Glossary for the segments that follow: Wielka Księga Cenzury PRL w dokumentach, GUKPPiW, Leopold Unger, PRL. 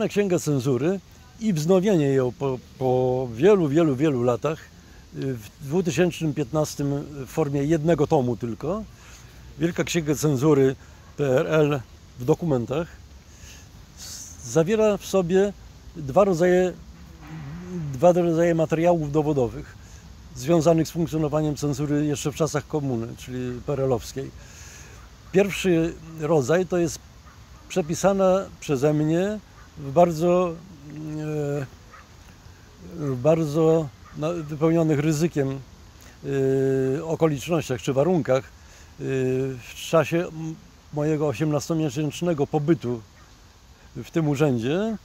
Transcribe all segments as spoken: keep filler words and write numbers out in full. Powszechna Księga Cenzury i wznowienie ją po, po wielu, wielu, wielu latach w dwa tysiące piętnastym w formie jednego tomu tylko. Wielka Księga Cenzury P R L w dokumentach zawiera w sobie dwa rodzaje, dwa rodzaje materiałów dowodowych związanych z funkcjonowaniem cenzury jeszcze w czasach komuny, czyli P R L-owskiej. Pierwszy rodzaj to jest przepisana przeze mnie w bardzo, w bardzo wypełnionych ryzykiem okolicznościach czy warunkach w czasie mojego osiemnastomiesięcznego pobytu w tym Urzędzie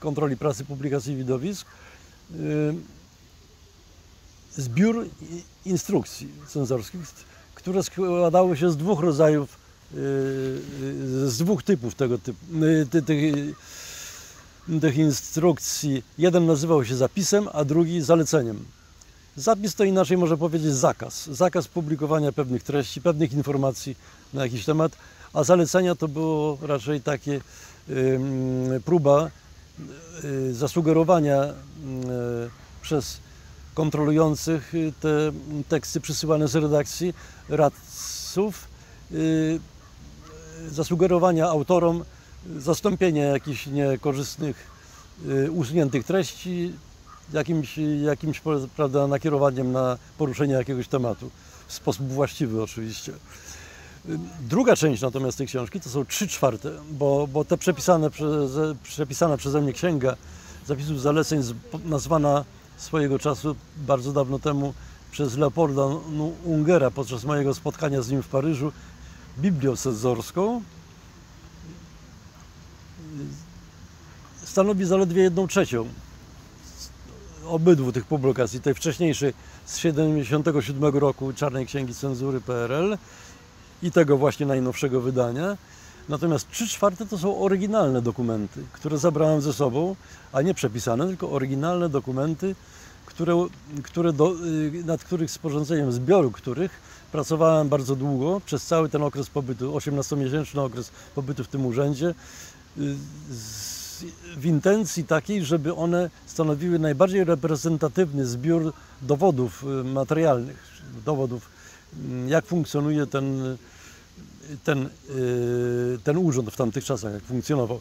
Kontroli Prasy, Publikacji i Widowisk zbiór instrukcji cenzorskich, które składały się z dwóch rodzajów, z dwóch typów tego typu, tych, tych instrukcji. Jeden nazywał się zapisem, a drugi zaleceniem. Zapis to inaczej można powiedzieć zakaz. Zakaz publikowania pewnych treści, pewnych informacji na jakiś temat, a zalecenia to było raczej takie próba zasugerowania przez kontrolujących te teksty przysyłane z redakcji radców, zasugerowania autorom zastąpienia jakichś niekorzystnych, usuniętych treści jakimś, jakimś prawda, nakierowaniem na poruszenie jakiegoś tematu w sposób właściwy oczywiście. Druga część natomiast tej książki to są trzy czwarte, bo, bo te przepisane przeze, przepisana przeze mnie księga zapisów zaleceń nazwana swojego czasu, bardzo dawno temu, przez Leopolda Ungera podczas mojego spotkania z nim w Paryżu Biblią cenzorską, stanowi zaledwie jedną trzecią obydwu tych publikacji, tej wcześniejszej z tysiąc dziewięćset siedemdziesiątego siódmego roku Czarnej Księgi Cenzury P R L i tego właśnie najnowszego wydania. Natomiast trzy czwarte to są oryginalne dokumenty, które zabrałem ze sobą, a nie przepisane, tylko oryginalne dokumenty, które, które do, nad których sporządzeniem zbioru których pracowałem bardzo długo, przez cały ten okres pobytu, osiemnastomiesięczny okres pobytu w tym urzędzie, z, w intencji takiej, żeby one stanowiły najbardziej reprezentatywny zbiór dowodów materialnych, dowodów, jak funkcjonuje ten Ten, ten urząd w tamtych czasach, jak funkcjonował.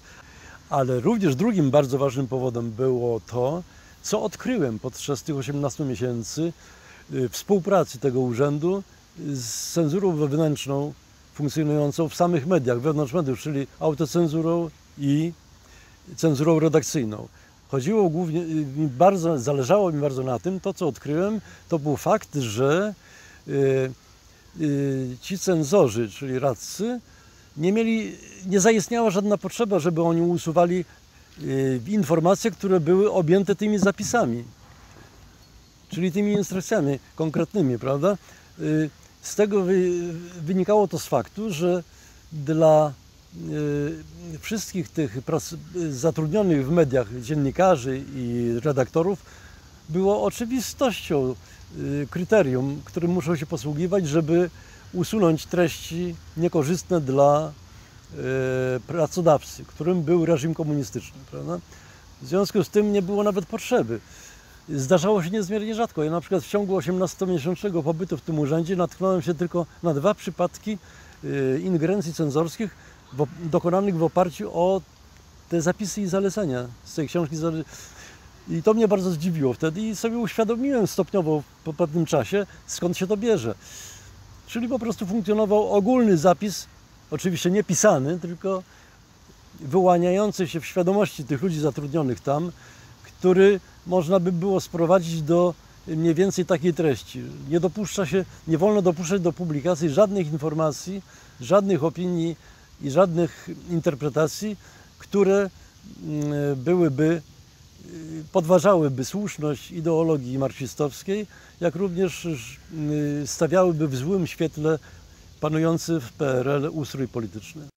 Ale również drugim bardzo ważnym powodem było to, co odkryłem podczas tych osiemnastu miesięcy współpracy tego urzędu z cenzurą wewnętrzną funkcjonującą w samych mediach, wewnątrz mediów, czyli autocenzurą i cenzurą redakcyjną. Chodziło głównie, mi bardzo, zależało mi bardzo na tym, to co odkryłem, to był fakt, że yy, ci cenzorzy, czyli radcy, nie mieli, nie zaistniała żadna potrzeba, żeby oni usuwali informacje, które były objęte tymi zapisami, czyli tymi instrukcjami konkretnymi, prawda? Z tego wynikało to z faktu, że dla wszystkich tych zatrudnionych w mediach dziennikarzy i redaktorów było oczywistością kryterium, którym muszą się posługiwać, żeby usunąć treści niekorzystne dla pracodawcy, którym był reżim komunistyczny, prawda? W związku z tym nie było nawet potrzeby. Zdarzało się niezmiernie rzadko. Ja na przykład w ciągu osiemnastomiesięcznego pobytu w tym urzędzie natknąłem się tylko na dwa przypadki ingerencji cenzorskich dokonanych w oparciu o te zapisy i zalecenia z tej książki. I to mnie bardzo zdziwiło wtedy i sobie uświadomiłem stopniowo po pewnym czasie, skąd się to bierze. Czyli po prostu funkcjonował ogólny zapis, oczywiście nie pisany, tylko wyłaniający się w świadomości tych ludzi zatrudnionych tam, który można by było sprowadzić do mniej więcej takiej treści. Nie dopuszcza się, nie wolno dopuszczać do publikacji żadnych informacji, żadnych opinii i żadnych interpretacji, które byłyby podważałyby słuszność ideologii marksistowskiej, jak również stawiałyby w złym świetle panujący w P R L ustrój polityczny.